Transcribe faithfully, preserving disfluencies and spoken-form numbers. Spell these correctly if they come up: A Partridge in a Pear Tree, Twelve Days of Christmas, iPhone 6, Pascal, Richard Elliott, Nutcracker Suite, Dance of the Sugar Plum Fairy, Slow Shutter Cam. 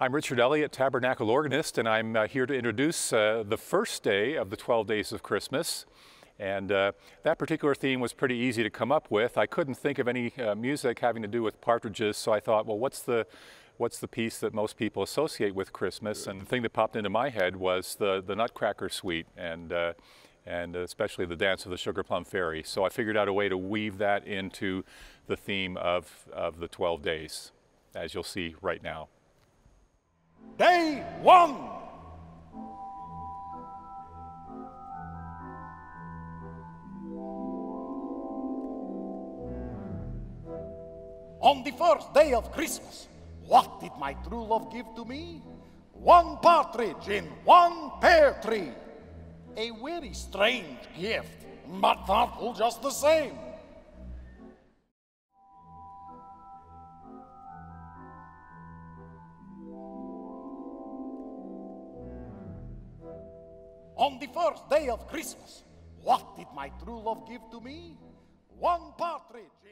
I'm Richard Elliott, Tabernacle Organist, and I'm uh, here to introduce uh, the first day of the twelve Days of Christmas. And uh, that particular theme was pretty easy to come up with. I couldn't think of any uh, music having to do with partridges, so I thought, well, what's the, what's the piece that most people associate with Christmas? And the thing that popped into my head was the, the Nutcracker Suite, and, uh, and especially the Dance of the Sugar Plum Fairy. So I figured out a way to weave that into the theme of, of the twelve Days, as you'll see right now. Day one. On the first day of Christmas, what did my true love give to me? One partridge in one pear tree. A very strange gift, but thoughtful just the same. On the first day of Christmas, what did my true love give to me? One partridge in